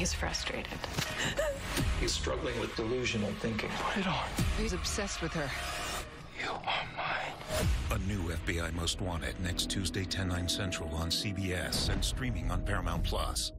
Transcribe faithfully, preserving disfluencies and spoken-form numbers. He's frustrated. He's struggling with delusional thinking. Put it on. He's obsessed with her. You are mine. A new F B I Most Wanted next Tuesday, ten nine Central on C B S and streaming on Paramount Plus.